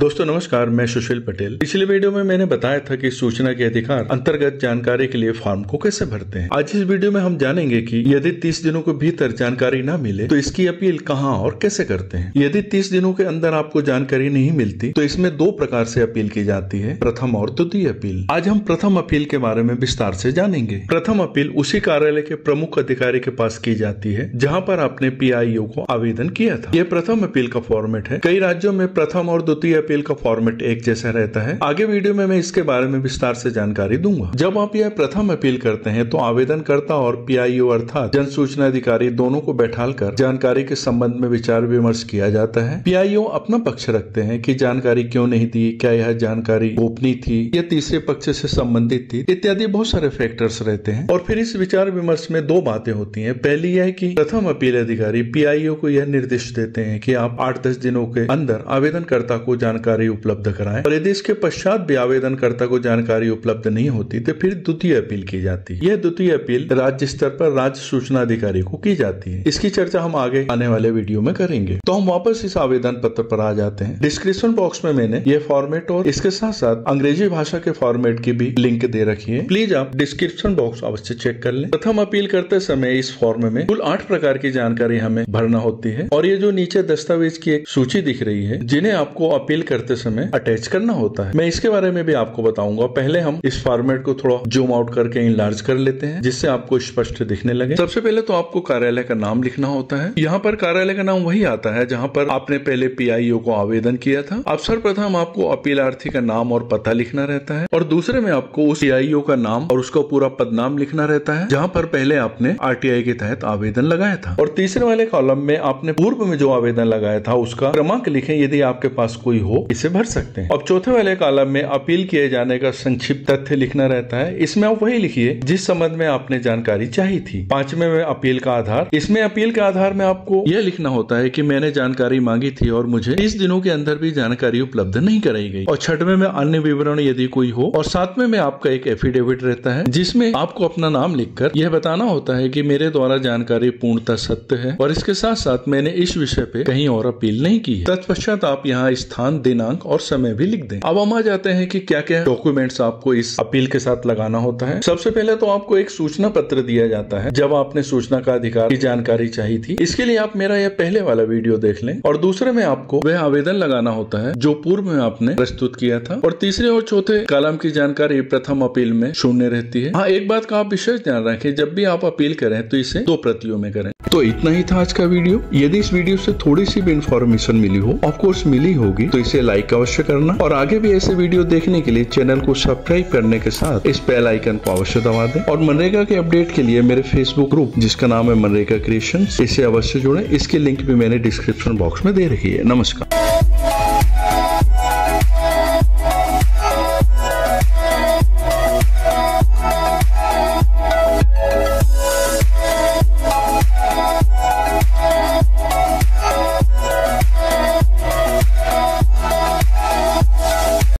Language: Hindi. दोस्तों नमस्कार, मैं सुशील पटेल। पिछले वीडियो में मैंने बताया था कि सूचना के अधिकार अंतर्गत जानकारी के लिए फॉर्म को कैसे भरते हैं। आज इस वीडियो में हम जानेंगे कि यदि 30 दिनों के भीतर जानकारी ना मिले तो इसकी अपील कहां और कैसे करते हैं। यदि 30 दिनों के अंदर आपको जानकारी नहीं मिलती तो इसमें दो प्रकार से अपील की जाती है, प्रथम और द्वितीय अपील। आज हम प्रथम अपील के बारे में विस्तार से जानेंगे। प्रथम अपील उसी कार्यालय के प्रमुख अधिकारी के पास की जाती है जहाँ पर आपने पीआईओ को आवेदन किया था। यह प्रथम अपील का फॉर्मेट है। कई राज्यों में प्रथम और द्वितीय अपील का फॉर्मेट एक जैसा रहता है। आगे वीडियो में मैं इसके बारे में विस्तार से जानकारी दूंगा। जब आप यह प्रथम अपील करते हैं तो आवेदनकर्ता और पीआईओ अर्थात जन सूचना अधिकारी दोनों को बैठालकर जानकारी के संबंध में विचार विमर्श किया जाता है। पीआईओ अपना पक्ष रखते हैं कि जानकारी क्यों नहीं दी, क्या यह जानकारी गोपनीय थी या तीसरे पक्ष से संबंधित थी, इत्यादि बहुत सारे फैक्टर्स रहते हैं। और फिर इस विचार विमर्श में दो बातें होती है। पहली यह की प्रथम अपील अधिकारी पीआईओ को यह निर्देश देते हैं की आप 8-10 दिनों के अंदर आवेदनकर्ता को जानकारी उपलब्ध कराएं, और यदि इसके पश्चात भी आवेदनकर्ता को जानकारी उपलब्ध नहीं होती तो फिर द्वितीय अपील की जाती है। यह द्वितीय अपील राज्य स्तर पर राज्य सूचना अधिकारी को की जाती है। इसकी चर्चा हम आगे आने वाले वीडियो में करेंगे। तो हम वापस इस आवेदन पत्र पर आ जाते हैं। डिस्क्रिप्शन बॉक्स में मैंने यह फॉर्मेट और इसके साथ साथ अंग्रेजी भाषा के फॉर्मेट की भी लिंक दे रखी है, प्लीज आप डिस्क्रिप्शन बॉक्स अवश्य चेक कर लें। प्रथम अपील करते समय इस फॉर्म में कुल 8 प्रकार की जानकारी हमें भरना होती है, और ये जो नीचे दस्तावेज की एक सूची दिख रही है जिन्हें आपको अपील करते समय अटैच करना होता है, मैं इसके बारे में भी आपको बताऊंगा। पहले हम इस फॉर्मेट को थोड़ा जूम आउट करके इनलार्ज कर लेते हैं जिससे आपको स्पष्ट दिखने लगे। सबसे पहले तो आपको कार्यालय का नाम लिखना होता है। यहाँ पर कार्यालय का नाम वही आता है जहाँ पर आपने पहले पीआईओ को आवेदन किया था। अब सर्वप्रथम आपको अपीलार्थी का नाम और पता लिखना रहता है, और दूसरे में आपको उस पीआईओ का नाम और उसका पूरा पदनाम लिखना रहता है जहाँ पर पहले आपने आरटीआई के तहत आवेदन लगाया था। और तीसरे वाले कॉलम में आपने पूर्व में जो आवेदन लगाया था उसका क्रमांक लिखें, यदि आपके पास कोई हो इसे भर सकते हैं। अब चौथे वाले कॉलम में अपील किए जाने का संक्षिप्त तथ्य लिखना रहता है, इसमें आप वही लिखिए जिस संबंध में आपने जानकारी चाहिए थी। पांचवे में अपील का आधार, इसमें अपील के आधार में आपको यह लिखना होता है कि मैंने जानकारी मांगी थी और मुझे 30 दिनों के अंदर भी जानकारी उपलब्ध नहीं कराई गई। और छठवे में अन्य विवरण यदि कोई हो, और सातवें में आपका एक एफिडेविट रहता है जिसमें आपको अपना नाम लिखकर यह बताना होता है कि मेरे द्वारा जानकारी पूर्णतः सत्य है और इसके साथ साथ मैंने इस विषय पे कहीं और अपील नहीं की। तत्पश्चात आप यहाँ स्थान, दिनांक और समय भी लिख दें। अब हम आ जाते हैं कि क्या क्या डॉक्यूमेंट्स आपको इस अपील के साथ लगाना होता है। सबसे पहले तो आपको एक सूचना पत्र दिया जाता है जब आपने सूचना का अधिकार की जानकारी चाहिए थी। इसके लिए आप मेरा यह पहले वाला वीडियो देख लें। और दूसरे में आपको वह आवेदन लगाना होता है जो पूर्व में आपने प्रस्तुत किया था। और तीसरे और चौथे कॉलम की जानकारी प्रथम अपील में शून्य रहती है। हाँ, एक बात का आप विशेष ध्यान रखें, जब भी आप अपील करें तो इसे 2 प्रतियों में करें। तो इतना ही था आज का वीडियो। यदि इस वीडियो से थोड़ी सी भी इन्फॉर्मेशन मिली हो, ऑफकोर्स मिली होगी, तो इसे लाइक अवश्य करना, और आगे भी ऐसे वीडियो देखने के लिए चैनल को सब्सक्राइब करने के साथ इस बेल आइकन को अवश्य दबा दें। और मनरेगा के अपडेट के लिए मेरे फेसबुक ग्रुप जिसका नाम है मनरेगा क्रिएशंस, इसे अवश्य जुड़ें। इसके लिंक भी मैंने डिस्क्रिप्शन बॉक्स में दे रखी है। नमस्कार।